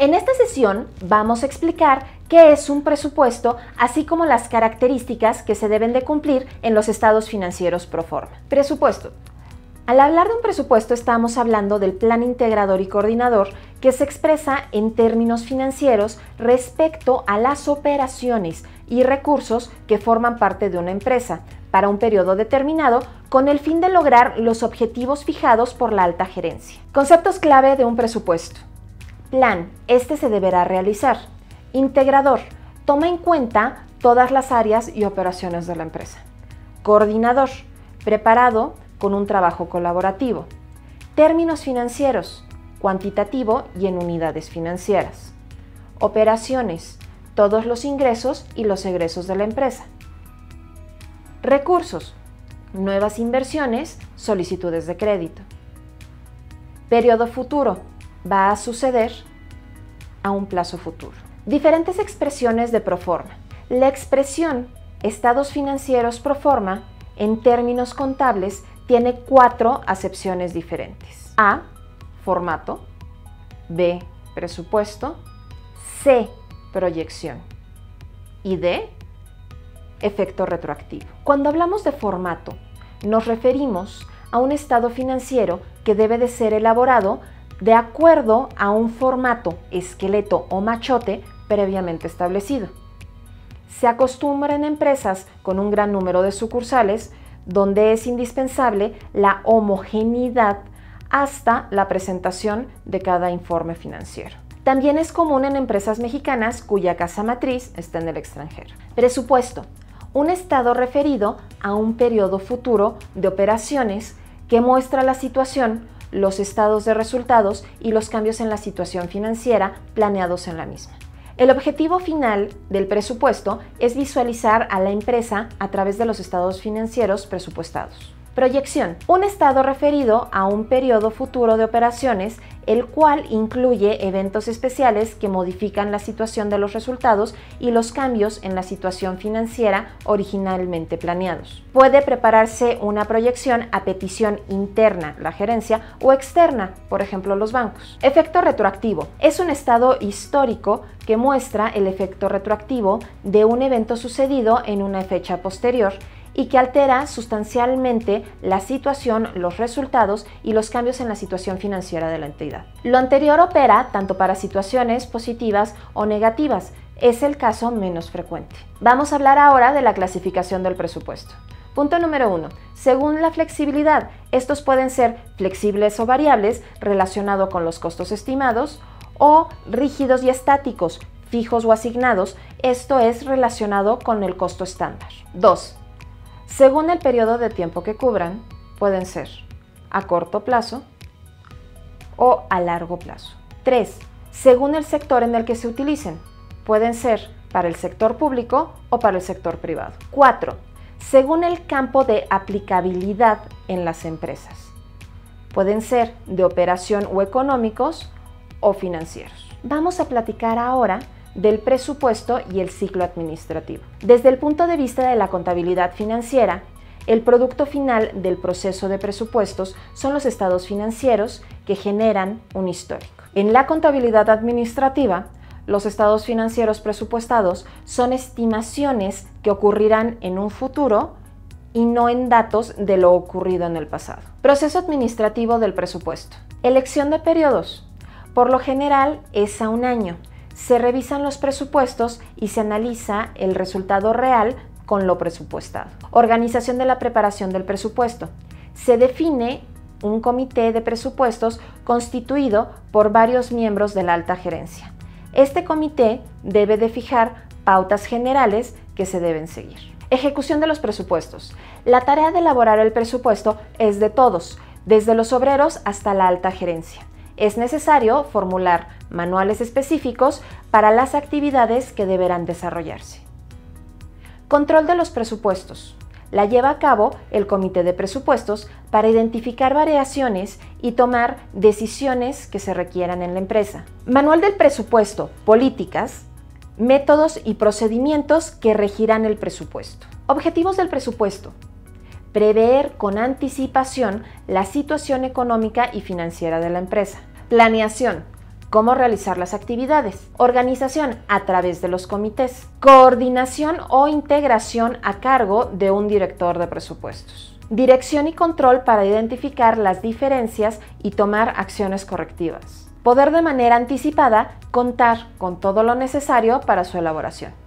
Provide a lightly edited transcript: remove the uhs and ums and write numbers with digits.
En esta sesión vamos a explicar qué es un presupuesto, así como las características que se deben de cumplir en los estados financieros pro forma. Presupuesto. Al hablar de un presupuesto estamos hablando del plan integrador y coordinador que se expresa en términos financieros respecto a las operaciones y recursos que forman parte de una empresa para un periodo determinado con el fin de lograr los objetivos fijados por la alta gerencia. Conceptos clave de un presupuesto. Plan. Este se deberá realizar. Integrador. Toma en cuenta todas las áreas y operaciones de la empresa. Coordinador. Preparado con un trabajo colaborativo. Términos financieros, cuantitativo y en unidades financieras. Operaciones, todos los ingresos y los egresos de la empresa. Recursos, nuevas inversiones, solicitudes de crédito. Periodo futuro, va a suceder a un plazo futuro. Diferentes expresiones de proforma. La expresión estados financieros proforma en términos contables tiene 4 acepciones diferentes. A, formato. B, presupuesto. C, proyección. Y D, efecto retroactivo. Cuando hablamos de formato, nos referimos a un estado financiero que debe de ser elaborado de acuerdo a un formato, esqueleto o machote previamente establecido. Se acostumbra en empresas con un gran número de sucursales donde es indispensable la homogeneidad hasta la presentación de cada informe financiero. También es común en empresas mexicanas cuya casa matriz está en el extranjero. Presupuesto. Un estado referido a un periodo futuro de operaciones que muestra la situación, los estados de resultados y los cambios en la situación financiera planeados en la misma. El objetivo final del presupuesto es visualizar a la empresa a través de los estados financieros presupuestados. Proyección. Un estado referido a un periodo futuro de operaciones, el cual incluye eventos especiales que modifican la situación de los resultados y los cambios en la situación financiera originalmente planeados. Puede prepararse una proyección a petición interna, la gerencia, o externa, por ejemplo, los bancos. Efecto retroactivo. Es un estado histórico que muestra el efecto retroactivo de un evento sucedido en una fecha posterior y que altera sustancialmente la situación, los resultados y los cambios en la situación financiera de la entidad. Lo anterior opera tanto para situaciones positivas o negativas, es el caso menos frecuente. Vamos a hablar ahora de la clasificación del presupuesto. Punto número 1. Según la flexibilidad, estos pueden ser flexibles o variables relacionado con los costos estimados o rígidos y estáticos, fijos o asignados, esto es relacionado con el costo estándar. 2. Según el periodo de tiempo que cubran, pueden ser a corto plazo o a largo plazo. 3. Según el sector en el que se utilicen, pueden ser para el sector público o para el sector privado. 4. Según el campo de aplicabilidad en las empresas, pueden ser de operación o económicos o financieros. Vamos a platicar ahora del presupuesto y el ciclo administrativo. Desde el punto de vista de la contabilidad financiera, el producto final del proceso de presupuestos son los estados financieros que generan un histórico. En la contabilidad administrativa, los estados financieros presupuestados son estimaciones que ocurrirán en un futuro y no en datos de lo ocurrido en el pasado. Proceso administrativo del presupuesto. Elección de periodos. Por lo general es a un año. Se revisan los presupuestos y se analiza el resultado real con lo presupuestado. Organización de la preparación del presupuesto. Se define un comité de presupuestos constituido por varios miembros de la alta gerencia. Este comité debe de fijar pautas generales que se deben seguir. Ejecución de los presupuestos. La tarea de elaborar el presupuesto es de todos, desde los obreros hasta la alta gerencia. Es necesario formular manuales específicos para las actividades que deberán desarrollarse. Control de los presupuestos. La lleva a cabo el Comité de Presupuestos para identificar variaciones y tomar decisiones que se requieran en la empresa. Manual del presupuesto, políticas, métodos y procedimientos que regirán el presupuesto. Objetivos del presupuesto. Prever con anticipación la situación económica y financiera de la empresa. Planeación. cómo realizar las actividades, organización a través de los comités, coordinación o integración a cargo de un director de presupuestos, dirección y control para identificar las diferencias y tomar acciones correctivas, poder de manera anticipada contar con todo lo necesario para su elaboración.